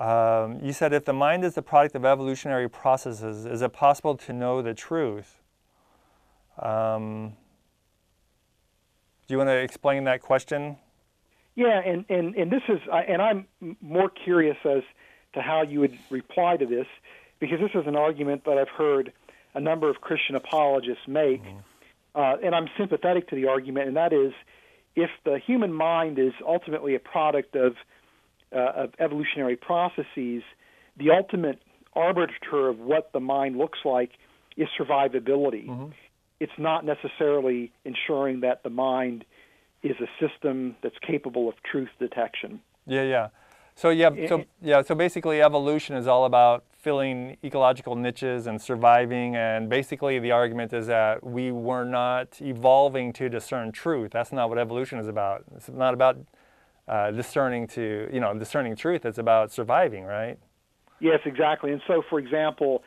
You said, if the mind is the product of evolutionary processes, is it possible to know the truth? Do you want to explain that question? Yeah, and this is, and I'm more curious as to how you would reply to this, because this is an argument that I've heard a number of Christian apologists make, and I'm sympathetic to the argument, and that is, if the human mind is ultimately a product of evolutionary processes, the ultimate arbiter of what the mind looks like is survivability. It's not necessarily ensuring that the mind is a system that's capable of truth detection. So basically evolution is all about filling ecological niches and surviving, and basically the argument is that we were not evolving to discern truth. That's not what evolution is about. It's not about discerning truth. It's about surviving, right? Yes, exactly. And so, for example,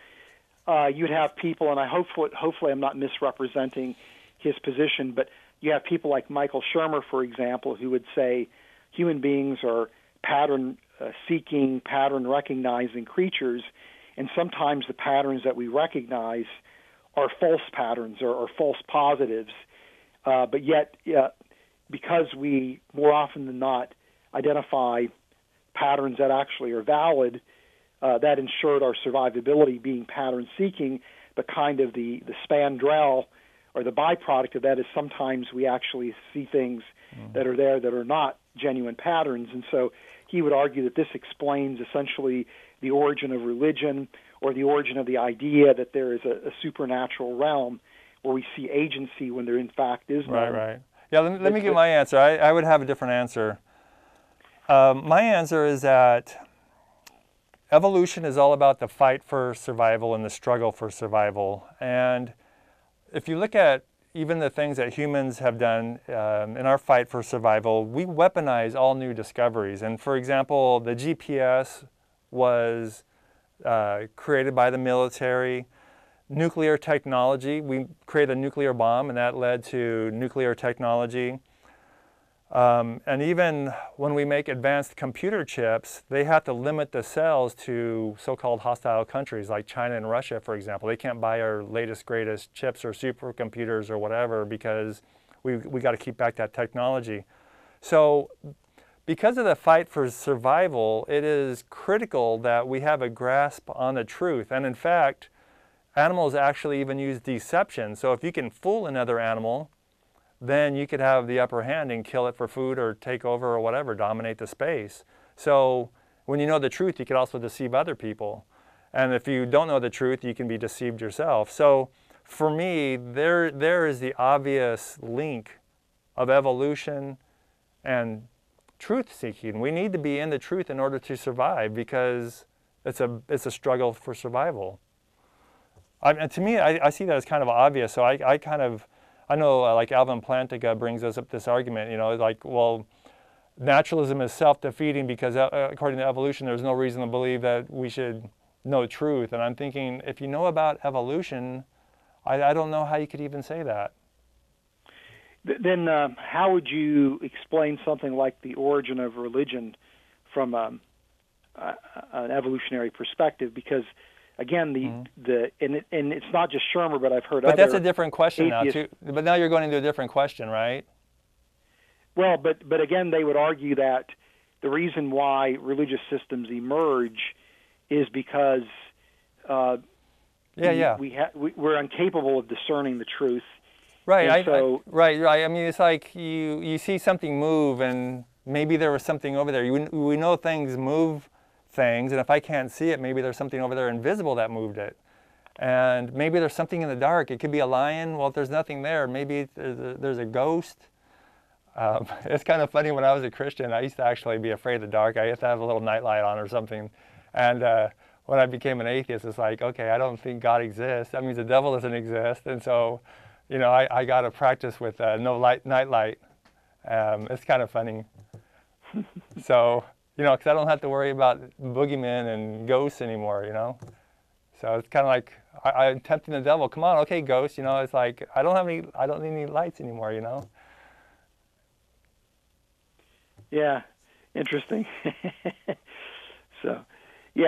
you'd have people, and I hopefully I'm not misrepresenting his position, but you have people like Michael Shermer, for example, who would say human beings are pattern-seeking, pattern-recognizing creatures, and sometimes the patterns that we recognize are false patterns or false positives. But yet, because we more often than not identify patterns that actually are valid, that ensured our survivability, being pattern-seeking, but kind of the spandrel or the byproduct of that is sometimes we actually see things that are there that are not genuine patterns. And so he would argue that this explains essentially the origin of religion, or the origin of the idea that there is a supernatural realm where we see agency when there in fact is none. Right. Yeah, let me give my answer. I would have a different answer. My answer is that evolution is all about the fight for survival and the struggle for survival. And if you look at even the things that humans have done in our fight for survival, we weaponize all new discoveries. And for example, the GPS was created by the military. Nuclear technology, we created a nuclear bomb and that led to nuclear technology. And even when we make advanced computer chips, they have to limit the cells to so-called hostile countries like China and Russia, for example. They can't buy our latest, greatest chips or supercomputers or whatever because we got to keep back that technology. So because of the fight for survival, it is critical that we have a grasp on the truth. And in fact, animals actually even use deception. So if you can fool another animal, then you could have the upper hand and kill it for food or take over or whatever, dominate the space. So when you know the truth, you could also deceive other people. And if you don't know the truth, you can be deceived yourself. So for me, there is the obvious link of evolution and truth-seeking. We need to be in the truth in order to survive because it's a struggle for survival. And to me, I see that as kind of obvious. So I know like Alvin Plantinga brings us up this argument, you know, like, well, naturalism is self-defeating because according to evolution, there's no reason to believe that we should know truth. And I'm thinking, if you know about evolution, I don't know how you could even say that. Then how would you explain something like the origin of religion from an evolutionary perspective? Because again, and it's not just Shermer, but I've heard other. But that's a different question now, too. But now you're going into a different question, right? Well, but again, they would argue that the reason why religious systems emerge is because we're incapable of discerning the truth. Right. I mean, it's like you see something move, and maybe there was something over there. We know things move. And if I can't see it, maybe there's something over there invisible that moved it. And maybe there's something in the dark. It could be a lion. Well, if there's nothing there, maybe there's a ghost. It's kind of funny, when I was a Christian, I used to actually be afraid of the dark. I used to have a little nightlight on or something. And when I became an atheist, it's like, okay, I don't think God exists. That means the devil doesn't exist. And so, you know, I got to practice with no nightlight. It's kind of funny. So, you know, because I don't have to worry about boogeymen and ghosts anymore, you know? So it's kind of like, I'm tempting the devil, come on, okay, ghost, you know? It's like, I don't need any lights anymore, you know? Yeah, interesting. So,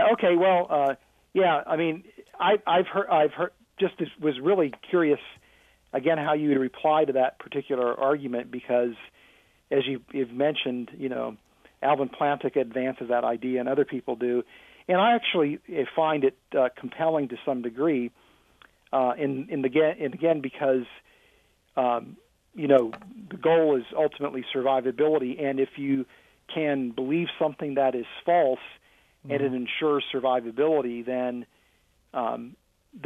Yeah. Okay. Well. Yeah. I mean, I've heard. Just was really curious again how you would reply to that particular argument, because as you've mentioned, you know, Alvin Plantinga advances that idea, and other people do, and I actually find it compelling to some degree. And again, because you know, the goal is ultimately survivability, and if you can believe something that is false, mm-hmm. and it ensures survivability, then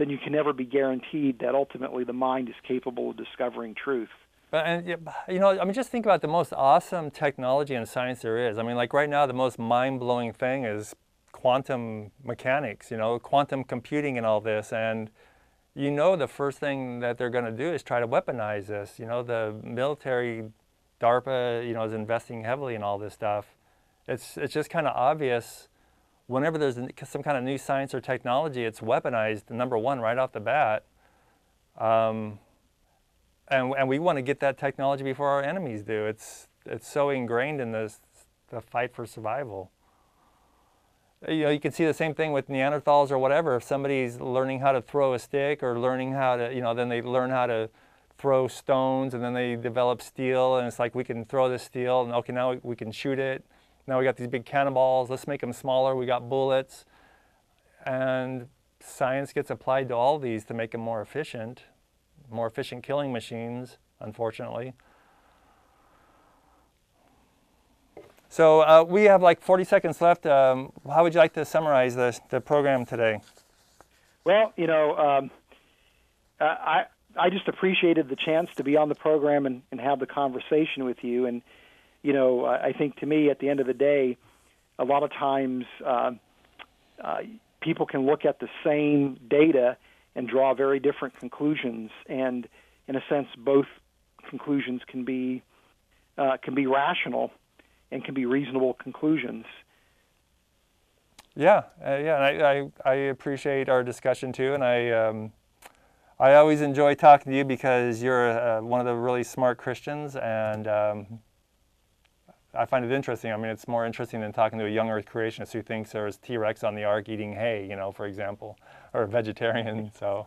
you can never be guaranteed that ultimately the mind is capable of discovering truth. And, you know, I mean, just think about the most awesome technology and science there is. I mean, like right now, the most mind-blowing thing is quantum mechanics, you know, quantum computing and all this. And, you know, the first thing that they're going to do is try to weaponize this. You know, the military, DARPA, you know, is investing heavily in all this stuff. It's just kind of obvious. Whenever there's some kind of new science or technology, it's weaponized, number one, right off the bat. And we want to get that technology before our enemies do. It's so ingrained in the fight for survival. You know, you can see the same thing with Neanderthals or whatever. If somebody's learning how to throw a stick or learning how to, you know, then they learn how to throw stones, and then they develop steel, and it's like, we can throw this steel, and okay, now we can shoot it. Now we got these big cannonballs, let's make them smaller, we got bullets. And science gets applied to all these to make them more efficient killing machines, unfortunately. So we have like 40 seconds left. How would you like to summarize the program today? Well, you know, I just appreciated the chance to be on the program and have the conversation with you. And you know, I think to me, at the end of the day, a lot of times people can look at the same data and draw very different conclusions, and in a sense, both conclusions can be rational and can be reasonable conclusions. Yeah, yeah, and I appreciate our discussion too, and I always enjoy talking to you because you're one of the really smart Christians, and I find it interesting. I mean, it's more interesting than talking to a young Earth creationist who thinks there's T-Rex on the Ark eating hay, you know, for example, or a vegetarian. So,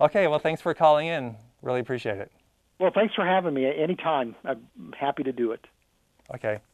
okay, well, thanks for calling in. Really appreciate it. Well, thanks for having me. Anytime. I'm happy to do it. Okay.